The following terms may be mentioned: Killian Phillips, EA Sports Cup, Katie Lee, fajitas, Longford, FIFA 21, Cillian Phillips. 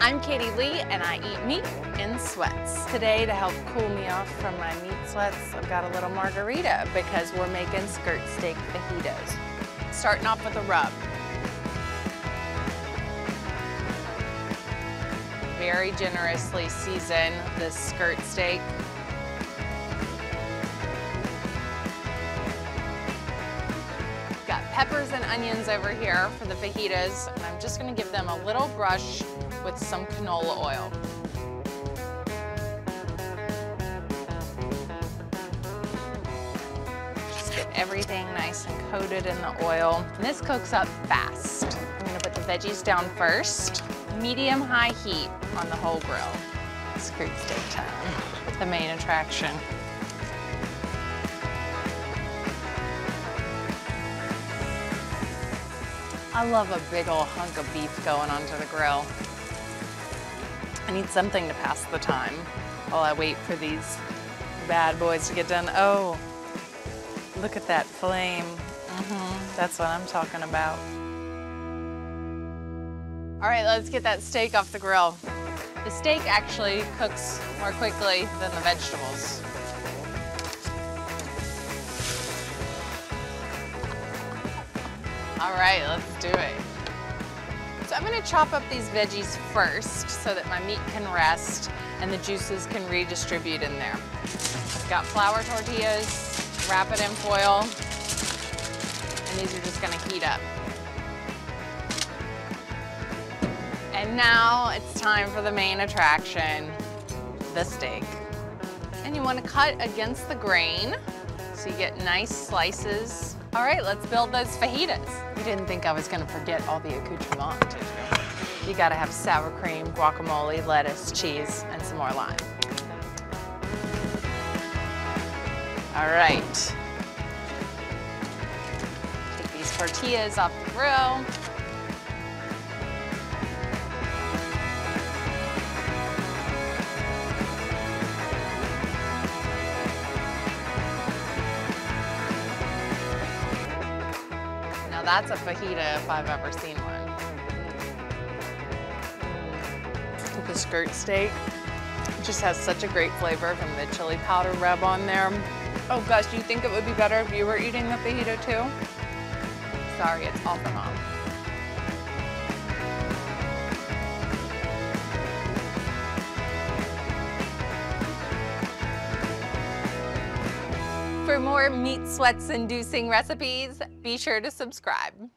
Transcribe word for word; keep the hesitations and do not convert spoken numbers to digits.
I'm Katie Lee, and I eat meat in sweats. Today, to help cool me off from my meat sweats, I've got a little margarita because we're making skirt steak fajitas. Starting off with a rub. Very generously season this skirt steak. Got peppers and onions over here for the fajitas, and I'm just gonna give them a little brush with some canola oil. Just get everything nice and coated in the oil. And this cooks up fast. I'm gonna put the veggies down first. Medium-high heat on the whole grill. Skirt steak time, the main attraction. I love a big old hunk of beef going onto the grill. I need something to pass the time while I wait for these bad boys to get done. Oh, look at that flame. Mm-hmm. That's what I'm talking about. All right, let's get that steak off the grill. The steak actually cooks more quickly than the vegetables. All right, let's do it. So I'm gonna chop up these veggies first so that my meat can rest and the juices can redistribute in there. Got flour tortillas, wrap it in foil, and these are just gonna heat up. And now it's time for the main attraction, the steak. And you wanna cut against the grain so you get nice slices. All right, let's build those fajitas. You didn't think I was gonna forget all the accoutrement, did you? You gotta have sour cream, guacamole, lettuce, cheese, and some more lime. All right. Take these tortillas off the grill. That's a fajita if I've ever seen one. The skirt steak just has such a great flavor from the chili powder rub on there. Oh gosh, do you think it would be better if you were eating the fajita too? Sorry, it's all for mom. For more meat sweats inducing recipes, be sure to subscribe.